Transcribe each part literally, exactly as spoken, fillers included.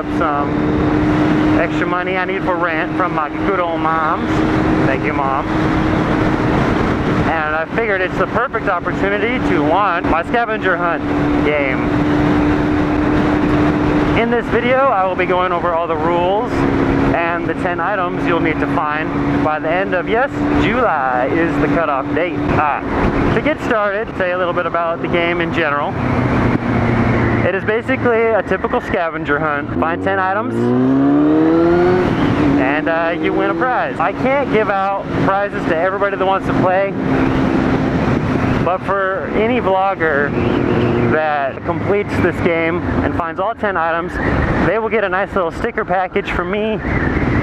up some extra money I need for rent from my good old moms. Thank you, Mom. And I figured it's the perfect opportunity to launch my scavenger hunt game. In this video, I will be going over all the rules and the ten items you'll need to find by the end of, yes, July is the cutoff date. Ah, to get started, say a little bit about the game in general. It is basically a typical scavenger hunt. Find ten items, and uh, you win a prize. I can't give out prizes to everybody that wants to play, but for any vlogger that completes this game and finds all ten items, they will get a nice little sticker package from me,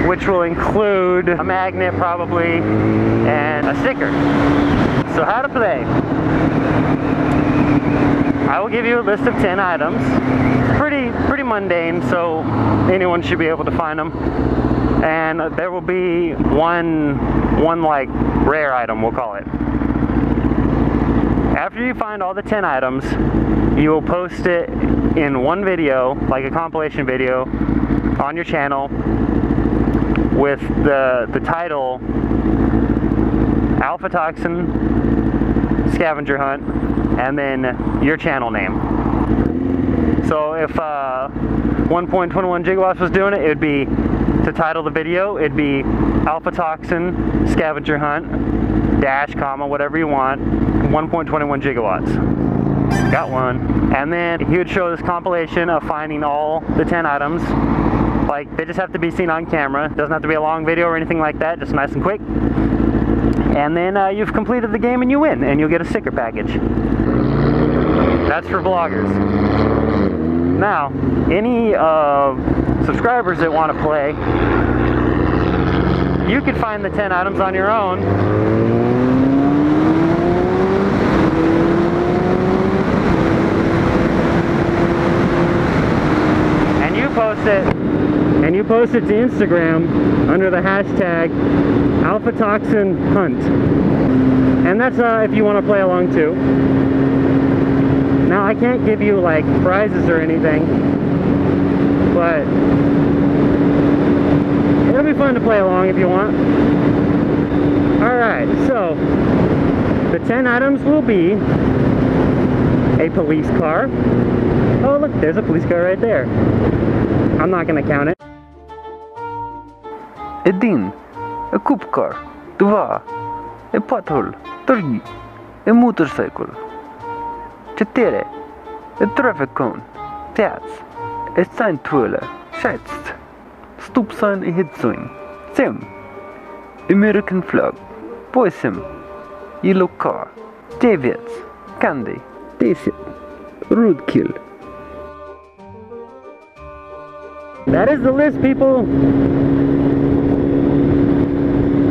which will include a magnet probably, and a sticker. So how to play. I will give you a list of ten items. Pretty, pretty mundane, so anyone should be able to find them. And there will be one, one like rare item, we'll call it. After you find all the ten items, you will post it in one video, like a compilation video, on your channel with the the title Alpha Toxin Scavenger Hunt, and then your channel name. So if uh, one point twenty-one Jigawatts was doing it, it'd be, to title the video, it'd be Alpha Toxin Scavenger Hunt, dash, comma, whatever you want, one point twenty-one Jigawatts. Got one. And then he would show this compilation of finding all the ten items. Like, they just have to be seen on camera. Doesn't have to be a long video or anything like that, just nice and quick. And then uh, you've completed the game and you win, and you'll get a sticker package. That's for vloggers. Now, any uh, subscribers that want to play, you can find the ten items on your own. And you post it. And you post it to Instagram under the hashtag AlphaToxinHunt. And that's uh, if you want to play along too. Now, I can't give you like prizes or anything, but it'll be fun to play along if you want. Alright, so the ten items will be a police car. Oh, look, there's a police car right there. I'm not going to count it. Один, a coupe car. Два, a pothole. Три, a motorcycle. Четыре, a traffic cone. Пять, a sign twirler. Шесть, stop sign и hit sign. Семь, American flag. Восемь, yellow car. Девять, candy. Десять, roadkill. That is the list, people.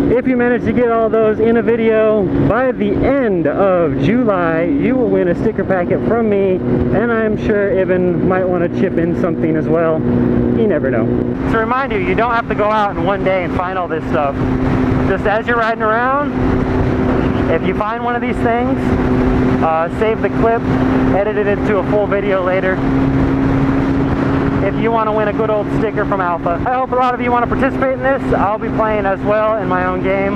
If you manage to get all those in a video, by the end of July, you will win a sticker packet from me, and I'm sure Evan might want to chip in something as well. You never know. To remind you, you don't have to go out in one day and find all this stuff. Just as you're riding around, if you find one of these things, uh, save the clip, edit it into a full video later. If you want to win a good old sticker from Alpha. I hope a lot of you want to participate in this. I'll be playing as well in my own game.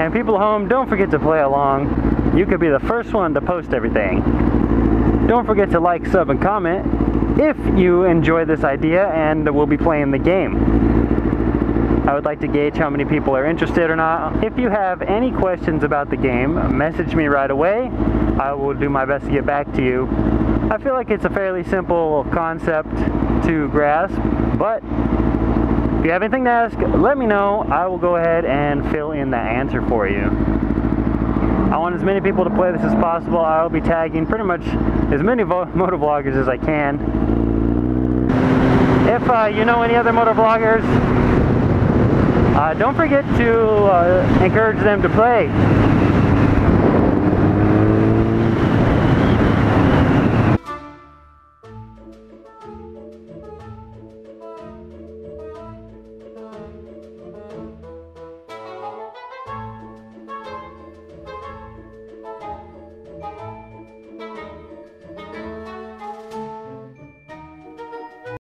And people at home, don't forget to play along. You could be the first one to post everything. Don't forget to like, sub, and comment if you enjoy this idea and we'll be playing the game. I would like to gauge how many people are interested or not. If you have any questions about the game, message me right away. I will do my best to get back to you. I feel like it's a fairly simple concept to grasp, but if you have anything to ask, let me know. I will go ahead and fill in the answer for you. I want as many people to play this as possible. I will be tagging pretty much as many motovloggers as I can. If uh, you know any other motovloggers, uh, don't forget to uh, encourage them to play.